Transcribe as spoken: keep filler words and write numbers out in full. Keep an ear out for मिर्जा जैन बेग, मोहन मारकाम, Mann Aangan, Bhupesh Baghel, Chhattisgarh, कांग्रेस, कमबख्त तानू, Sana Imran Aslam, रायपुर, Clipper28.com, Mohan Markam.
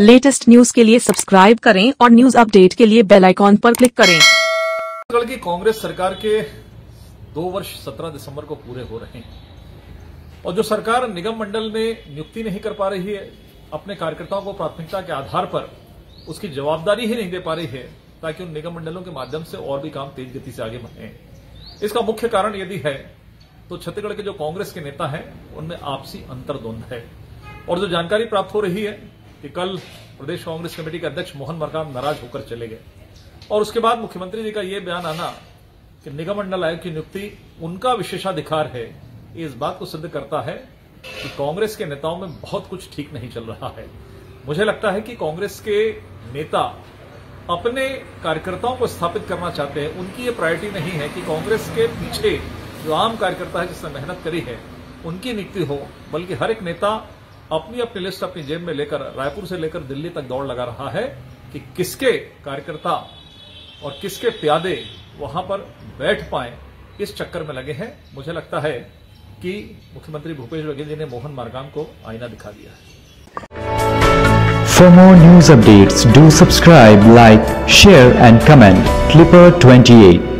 Latest news के लिए subscribe करें और न्यूज अपडेट के लिए बेल आइकॉन पर क्लिक करें। छत्तीसगढ़ की कांग्रेस सरकार के दो वर्ष सत्रह दिसंबर को पूरे हो रहे हैं और जो सरकार निगम मंडल में नियुक्ति नहीं कर पा रही है, अपने कार्यकर्ताओं को प्राथमिकता के आधार पर उसकी जवाबदारी ही नहीं दे पा रही है ताकि उन निगम मंडलों के माध्यम से और भी काम तेज गति से आगे बढ़े। इसका मुख्य कारण यदि है तो छत्तीसगढ़ के जो कांग्रेस के नेता हैं उनमें आपसी अंतर्द्वंद है। और जो जानकारी प्राप्त हो रही है कि कल प्रदेश कांग्रेस कमेटी के अध्यक्ष मोहन मरकाम नाराज होकर चले गए और उसके बाद मुख्यमंत्री जी का यह बयान आना कि निगम मंडल आयोग की नियुक्ति उनका विशेषाधिकार है, ये इस बात को सिद्ध करता है कि कांग्रेस के नेताओं में बहुत कुछ ठीक नहीं चल रहा है। मुझे लगता है कि कांग्रेस के नेता अपने कार्यकर्ताओं को स्थापित करना चाहते हैं, उनकी ये प्रायोरिटी नहीं है कि कांग्रेस के पीछे जो आम कार्यकर्ता है जिसने मेहनत करी है उनकी नियुक्ति हो, बल्कि हर एक नेता अपनी अपनी लिस्ट अपनी जेब में लेकर रायपुर से लेकर दिल्ली तक दौड़ लगा रहा है कि किसके कार्यकर्ता और किसके प्यादे वहां पर बैठ पाए, इस चक्कर में लगे हैं। मुझे लगता है कि मुख्यमंत्री भूपेश बघेल जी ने मोहन मारकाम को आईना दिखा दिया है। For more news updates do subscribe, like, share and comment clipper twenty eight.